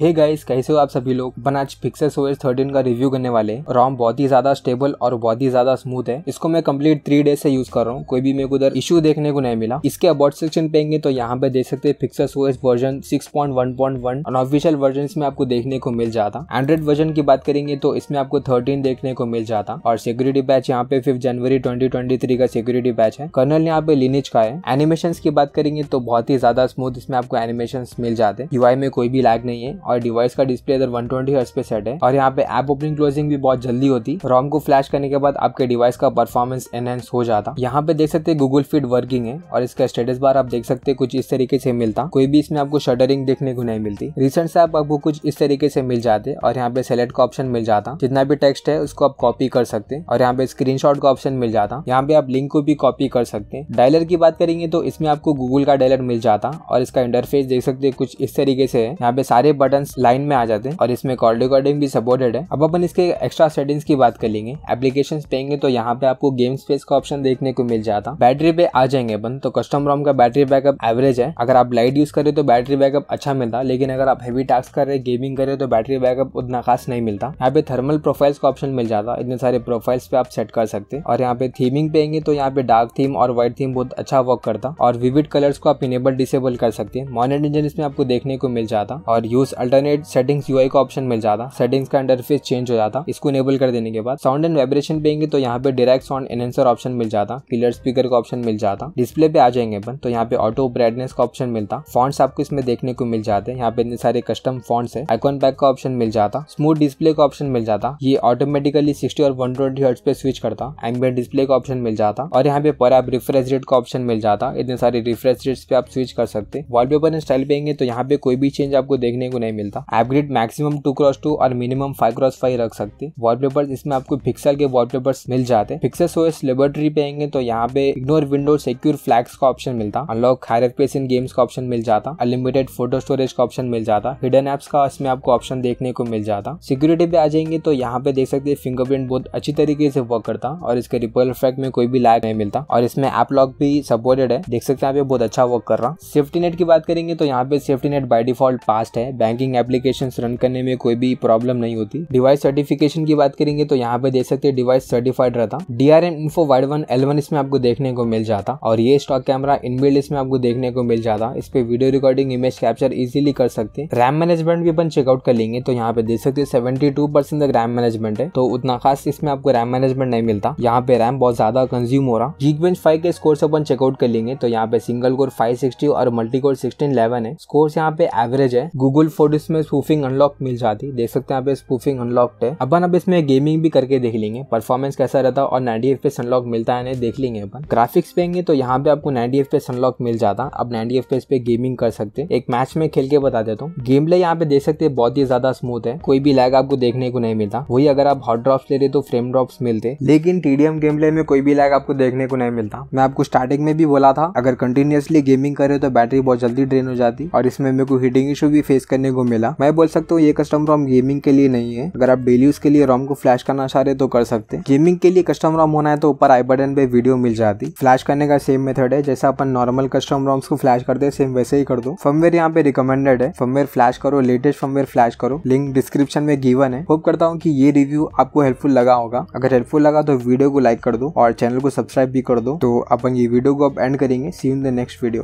Hey guys, कैसे हो आप सभी लोग। अपन आज पिक्सेस ओएस 13 का रिव्यू करने वाले। रोम बहुत ही ज्यादा स्टेबल और बहुत ही ज्यादा स्मूथ है। इसको मैं कंप्लीट 3 डेज से यूज कर रहा हूँ, कोई भी मेरे को उधर इश्यू देखने को नहीं मिला। इसके अबाउट सेक्शन पेंगे तो यहाँ पे देख सकते हैं Pixys OS version 6.1.1 unofficial version में आपको देखने को मिल जाता। एंड्रॉइड वर्जन की बात करेंगे तो इसमें आपको 13 देखने को मिल जाता। और सिक्योरिटी बैच यहाँ पे 5 जनवरी 2023 का सिक्योरिटी बैच है। कर्नल यहाँ पे लिनक्स का है। एनिमेशन की बात करेंगे तो बहुत ही ज्यादा स्मूथ इसमें आपको एनिमेशन मिल जाते। यूआई में कोई भी लैग नहीं है और डिवाइस का डिस्प्ले इधर 120 हर्ट्ज पे सेट है। और यहाँ पे ऐप ओपनिंग क्लोजिंग भी बहुत जल्दी होती। रोम को फ्लैश करने के बाद आपके डिवाइस का परफॉर्मेंस एनहेंस हो जाता। यहाँ पे देख सकते हैं गूगल फीड वर्किंग है और इसका स्टेटस बार आप देख सकते हैं कुछ इस तरीके से मिलता। कोई भी इसमें आपको शटरिंग देखने को नहीं मिलती। रिसेंट से आपको कुछ इस तरीके से मिल जाते और यहाँ पे सेलेक्ट का ऑप्शन मिल जाता। जितना भी टेक्स्ट है उसको आप कॉपी कर सकते हैं और यहाँ पे स्क्रीनशॉट का ऑप्शन मिल जाता। यहाँ पे आप लिंक को भी कॉपी कर सकते हैं। डायलर की बात करेंगे तो इसमें आपको गूगल का डायलर मिल जाता और इसका इंटरफेस देख सकते हैं कुछ इस तरीके से है। यहाँ पे सारे लाइन में आ जाते हैं और इसमें कॉल रिकॉर्डिंग भी सपोर्टेड है। अब अपन इसके एक्स्ट्रा सेटिंग्स की बात कर लेंगे। एप्लीकेशंस पेंगे तो यहाँ पे आपको गेम स्पेस का ऑप्शन देखने को मिल जाता। बैटरी पे आ जाएंगे अपन तो कस्टम रोम का बैटरी बैकअप एवरेज है। अगर आप लाइट यूज करें तो बैटरी बैकअप अच्छा मिलता, लेकिन अगर आप हेवी टास्क कर रहे गेमिंग करे तो बैटरी बैकअप उतना खास नहीं मिलता। यहाँ पे थर्मल प्रोफाइल्स का ऑप्शन मिल जाता, इतने सारे प्रोफाइल्स पे आप सेट कर सकते हैं। और यहाँ पे थीमिंग पेंगे तो यहाँ पे डार्क थीम और व्हाइट थीम बहुत अच्छा वर्क करता और विविड कलर्स को आप इनेबल डिसेबल कर सकते हैं। मॉनिटर इंजन इसमें आपको देखने को मिल जाता और यूज अल्टरनेट सेटिंग्स यूआई का ऑप्शन मिल जाता। सेटिंग्स का इंटरफेस चेंज हो जाता इसको इनेबल कर देने के बाद। साउंड एंड वाइब्रेशन पेंगे तो यहाँ पे डायरेक्ट साउंड एनहांसर ऑप्शन मिल जाता। क्लियर स्पीकर का ऑप्शन मिल जाता। डिस्प्ले पे आ जाएंगे अपन तो यहाँ पे ऑटो ब्राइटनेस का ऑप्शन मिलता। फॉन्ट्स आपको इसमें देखने को मिल जाते हैं। यहाँ पे इतने सारे कस्टम फॉन्ट्स है। आइकॉन पैक का ऑप्शन मिल जाता। स्मूथ डिस्प्ले का ऑप्शन मिल जाता। ये ऑटोमेटिकली 60 और 120 हर्ट्ज पे स्विच करता। एम्बिएंट डिस्प्ले का ऑप्शन मिल जाता और यहाँ पे पर आप रिफ्रेश रेट का ऑप्शन मिल जाता। इतने सारे रिफ्रेश रेट्स पे आप स्विच कर सकते। वॉलपेपर एंड स्टाइल पेंगे तो यहाँ पे कोई भी चेंज आपको देखने को नहीं मिलता। अपग्रेड मैक्सिमम 2x2 और मिनिमम 5x5 रख सकते। वॉलपेपर्स इसमें आपको पिक्सल के वॉलपेपर्स मिल जाते। पिक्सेस ओएस लेबोरेटरी पेंगे तो यहाँ पे इग्नोर विंडो सिक्योर फ्लैग्स का ऑप्शन मिलता। Unlock high FPS in games का ऑप्शन मिल जाता। अनलिमिटेड फोटो स्टोरेज का ऑप्शन मिल जाता। हिडन एप्स का इसमें आपको ऑप्शन देखने को मिल जाता। सिक्योरिटी पे आ जाएंगे तो यहाँ पे देख सकते हैं फिंगरप्रिंट बहुत अच्छी तरीके से वर्क करता और इसके रिपल इफेक्ट में कोई भी लैग नहीं मिलता और इसमें ऐप लॉक भी सपोर्टेड है। देख सकते हैं यहाँ पे बहुत अच्छा वर्क कर रहा। सेफ्टी नेट की बात करेंगे तो यहाँ पे safety net by default passed है। बैंकिंग एप्लीकेशंस रन करने में कोई भी प्रॉब्लम नहीं होती। डिवाइस सर्टिफिकेशन की बात करेंगे तो यहाँ पे देख सकते हैं डिवाइस सर्टिफाइड रहता। DRM इन्फो Y1L1 इसमें आपको देखने को मिल जाता और ये स्टॉक कैमरा इनबिल्ड इसमें आपको देखने को मिल जाता। इस पे video recording image capture easily कर सकते हैं। रैम मैनेजमेंट भी अपन चेकआउट कर लेंगे तो यहाँ पे देख सकते हैं 72% तक रैम मैनेजमेंट है तो उतना खास इसमें आपको रैम मैनेजमेंट नहीं मिलता। यहाँ पे रैम बहुत ज्यादा कंज्यूम हो रहा। गीकबेंच 5 के स्कोर्स अपन चेकआउट कर लेंगे तो यहाँ पे सिंगल कोर 560 और मल्टी कोर 1611 है। स्कोर्स यहाँ पे एवरेज है। गूगल फोटो में स्पूफिंग अनलॉक मिल जाती। देख सकते हैं यहाँ पे स्पूफिंग अनलॉक्ड है। अपन अब इसमें गेमिंग भी करके देख लेंगे परफॉर्मेंस कैसा रहता और 90 FPS अनलॉक मिलता है देख लेंगे अपन। ग्राफिक्स पेंगे तो यहाँ पे आपको 90 FPS अनलॉक मिल जाता। अब 90 FPS पे गेमिंग कर सकते। एक मैच में खेल के बता देता हूँ। गेम प्ले यहाँ पे देख सकते हैं बहुत ही ज्यादा स्मूथ है। कोई भी लैग आपको देखने को नहीं मिलता। वही अगर आप हॉट ड्रॉप्स ले रहे तो फ्रेम ड्रॉप्स मिलते, लेकिन TDM गेम प्ले में कोई भी लैग आपको देखने को नहीं मिलता। मैं आपको स्टार्टिंग में भी बोला था अगर कंटिन्यूअसली गेमिंग करे तो बैटरी बहुत जल्दी ड्रेन हो जाती और इसमें मेरे को हीटिंग इशू भी फेस करने को मिला। मैं बोल सकता हूँ ये कस्टम रोम गेमिंग के लिए नहीं है। अगर आप डेली यूज के लिए रोम को फ्लैश करना चाह रहे तो कर सकते। गेमिंग के लिए कस्टम रोम होना है तो ऊपर आई बटन पे वीडियो मिल जाती। फ्लैश करने का सेम मेथड है, जैसा अपन नॉर्मल कस्टम रोम्स को फ्लैश करते हैं सेम वैसे ही कर दो। फर्मवेयर यहाँ पे रिकमेंडेड है। फर्मवेयर फ्लैश करो, लेटेस्ट फर्मवेयर फ्लैश करो। लिंक डिस्क्रिप्शन में गिवन है। होप करता हूँ कि ये रिव्यू आपको हेल्पफुल लगा होगा। अगर हेल्पफुल लगा तो वीडियो को लाइक कर दो और चैनल को सब्सक्राइब भी कर दो। तो अपन ये वीडियो को अब एंड करेंगे। See you in the next video.